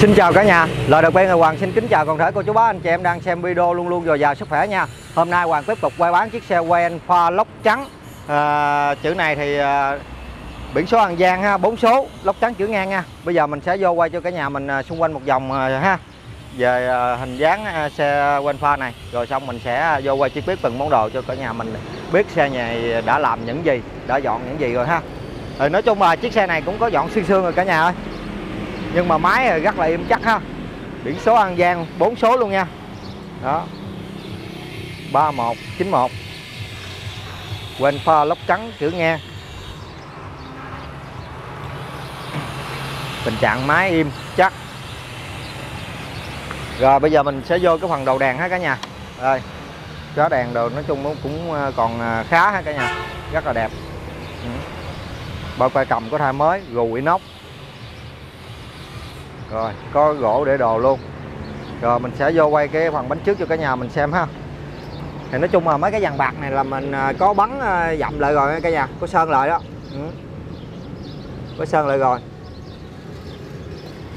Xin chào cả nhà, lời đầu tiên là Hoàng xin kính chào toàn thể cô chú bác anh chị em đang xem video luôn luôn dồi dào sức khỏe nha. Hôm nay Hoàng tiếp tục quay bán chiếc xe Wave Alpha lốc trắng, chữ này thì biển số An Giang ha, 4 số, lốc trắng chữ ngang nha. Bây giờ mình sẽ vô quay cho cả nhà mình xung quanh một vòng ha, về hình dáng xe Wave Alpha này, rồi xong mình sẽ vô quay chi tiết từng món đồ cho cả nhà mình biết xe này đã làm những gì, đã dọn những gì rồi ha. Rồi nói chung là chiếc xe này cũng có dọn xương xương rồi cả nhà ơi, nhưng mà máy rất là im chắc ha, biển số An Giang 4 số luôn nha, đó 3191 Wave Alpha lốc trắng chữ ngang. Tình trạng máy im chắc. Rồi bây giờ mình sẽ vô cái phần đầu đèn ha cả nhà. Rồi chó đèn đồ nói chung cũng còn khá ha cả nhà, rất là đẹp. Bao tay cầm có thay mới, gù inox, rồi có gỗ để đồ luôn. Rồi mình sẽ vô quay cái phần bánh trước cho cả nhà mình xem ha. Thì nói chung là mấy cái dàn bạc này là mình có bắn dặm lại rồi cả nhà, có sơn lại đó, có sơn lại rồi,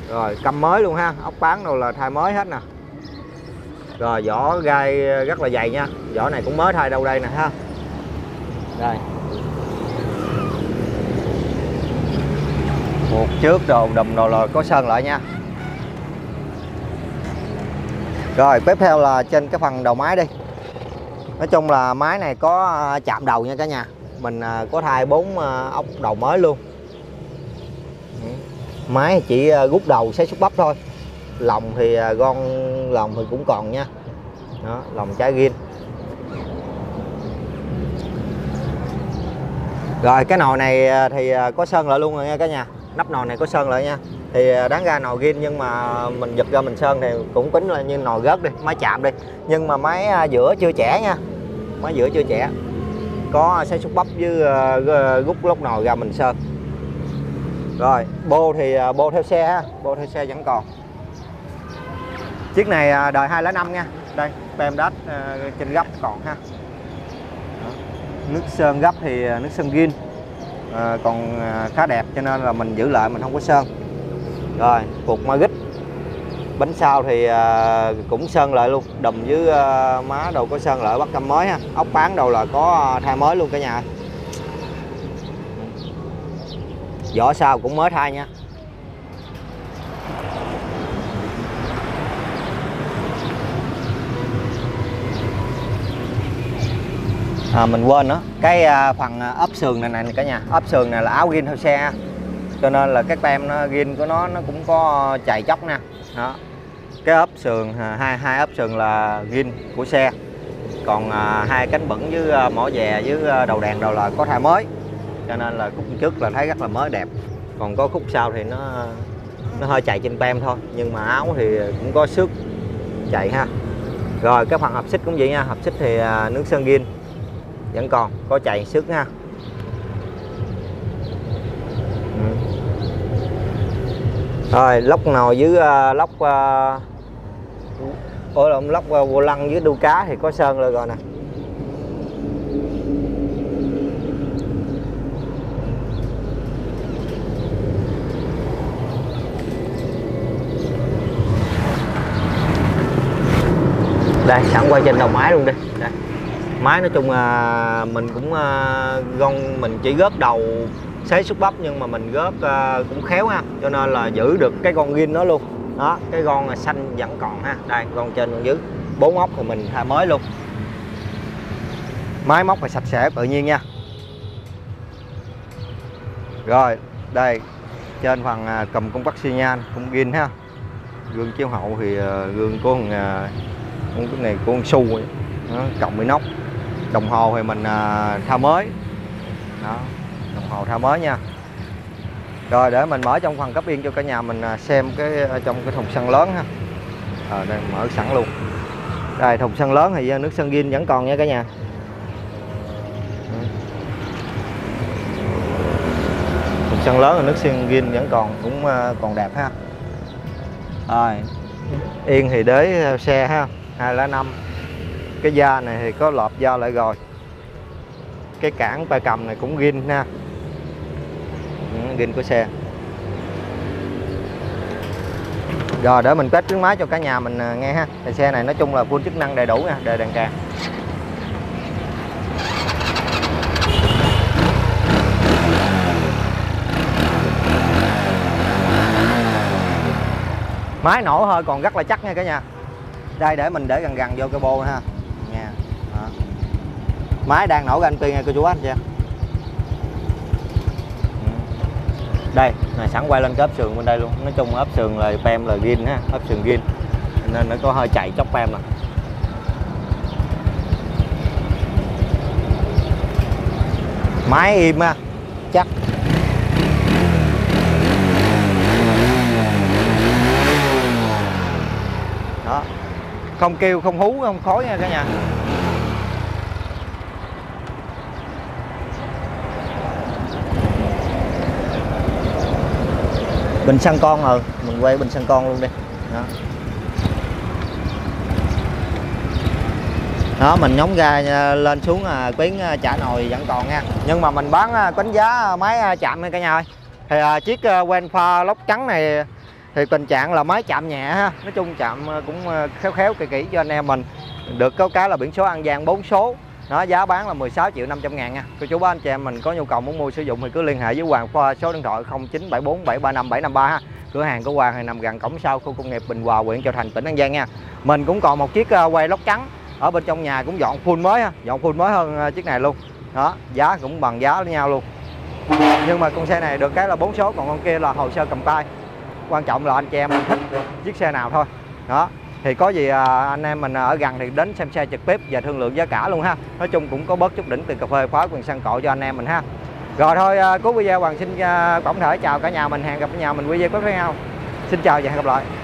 rồi căm mới luôn ha, ốc bán đồ là thay mới hết nè. Rồi vỏ gai rất là dày nha, vỏ này cũng mới thay đâu đây nè ha. Đây buộc trước đồ đùm đồ là có sơn lại nha. Rồi tiếp theo là trên cái phần đầu máy đi. Nói chung là máy này có chạm đầu nha cả nhà, mình có thay 4 ốc đầu mới luôn. Máy chỉ rút đầu sấy xúc bắp thôi, lòng thì gon lòng thì cũng còn nha, đó lòng trái ghim. Rồi cái nồi này thì có sơn lại luôn rồi nha cả nhà, nắp nồi này có sơn lại nha. Thì đáng ra nồi ghim nhưng mà mình giật ra mình sơn thì cũng tính là như nồi gớt đi, máy chạm đi, nhưng mà máy giữa chưa chẻ nha, máy giữa chưa chẻ, có sấy xúc bắp với rút lốc nồi ra mình sơn. Rồi bô thì bô theo xe ha, bô theo xe vẫn còn. Chiếc này đời 2005 nha, đây tem đát trên gấp còn ha. Nước sơn gấp thì nước sơn gin còn khá đẹp cho nên là mình giữ lại, mình không có sơn. Rồi cục ma gít, bánh sau thì cũng sơn lại luôn, đùm với má đồ có sơn lại, bắt cam mới ha, ốc bán đồ là có thay mới luôn cả nhà. Vỏ sau cũng mới thay nha. Mình quên nữa, cái phần ốp sườn này cả nhà, ốp sườn này là áo gin theo xe, cho nên là cái tem nó gin của nó cũng có chày chóc nè. Đó, cái ốp sườn, hai ốp sườn là gin của xe, còn hai cánh bẩn với mỏ dè với đầu đèn đầu là có thay mới, cho nên là khúc trước là thấy rất là mới đẹp. Còn có khúc sau thì nó hơi chạy trên tem thôi, nhưng mà áo thì cũng có xước chạy ha. Rồi cái phần hộp xích cũng vậy nha, hộp xích thì nước sơn gin vẫn còn, có chạy xước ha. Rồi lốc nồi với lốc lốc vô lăng với đu cá thì có sơn lại rồi nè. Đây sẵn quay trên đầu máy luôn đi. Đây, máy nói chung là mình cũng gông, mình chỉ góp đầu xế xúc bắp nhưng mà mình góp cũng khéo ha, cho nên là giữ được cái con ghim đó luôn. Đó cái con xanh vẫn còn ha, đây con trên con dưới, 4 ốc thì mình thay mới luôn. Máy móc phải sạch sẽ tự nhiên nha. Rồi đây trên phần cầm công tắc xi nhan, công ghim ha, gương chiếu hậu thì gương của cái này của con su rồi. Đó, cộng với nóc. Đồng hồ thì mình thay mới. Đó, đồng hồ thay mới nha. Rồi để mình mở trong phần cấp yên cho cả nhà mình xem cái trong cái thùng xăng lớn ha. Đây mở sẵn luôn. Đây thùng xăng lớn thì nước sơn gin vẫn còn nha cả nhà. Thùng xăng lớn thì nước sơn gin vẫn còn, cũng còn đẹp ha. Rồi. Yên thì đế xe ha, 205. Cái da này thì có lọp da lại rồi. Cái cản tay cầm này cũng ghim ha, ghim của xe. Rồi để mình test tiếng máy cho cả nhà mình nghe ha. Thì xe này nói chung là full chức năng đầy đủ nha, đời đèn trà. Máy nổ hơi còn rất là chắc nha cả nhà. Đây để mình để gần gần vô cái bô ha. Nha. Đó. Máy đang nổ ra anh Tuyên nha cô chú anh chị. Đây, này sẵn quay lên cái ốp sườn bên đây luôn. Nói chung ốp sườn là pem là gin ha, ốp sườn gin. Nên nó có hơi chạy chóc pem nè. Máy im ha. Chắc. Đó. Không kêu, không hú, không khói nha cả nhà. Bình xăng con mình quay bình xăng con luôn đi. Đó. Đó, mình nhóng ra lên xuống tuyến chả nồi vẫn còn nha. Nhưng mà mình bán đánh giá máy chạm nha cả nhà ơi. Thì chiếc Wave Alpha lốc trắng này thì tình trạng là máy chạm nhẹ ha. Nói chung chạm cũng khéo khéo kỹ kỹ cho anh em mình. Được có cái là biển số An Giang 4 số. Nó giá bán là 16.500.000 nha. Cô chú bác anh chị em mình có nhu cầu muốn mua sử dụng thì cứ liên hệ với Hoàng Khoa, số điện thoại 0974735753 ha. Cửa hàng của Hoàng thì nằm gần cổng sau khu công nghiệp Bình Hòa, huyện Châu Thành, tỉnh An Giang nha. Mình cũng còn một chiếc quay lốc trắng ở bên trong nhà cũng dọn full mới ha, dọn full mới hơn chiếc này luôn. Đó, giá cũng bằng giá với nhau luôn. Nhưng mà con xe này được cái là 4 số, còn con kia là hồ sơ cầm tay. Quan trọng là anh chị em mình thích chiếc xe nào thôi. Đó. Thì có gì anh em mình ở gần thì đến xem xe trực tiếp và thương lượng giá cả luôn ha. Nói chung cũng có bớt chút đỉnh từ cà phê khóa quyền sang cộ cho anh em mình ha. Rồi thôi cuối video Hoàng xin tổng thể chào cả nhà mình, hẹn gặp cả nhà mình video tiếp theo. Xin chào và hẹn gặp lại.